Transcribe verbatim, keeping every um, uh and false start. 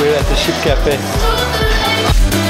We're at the Sheep Cafe.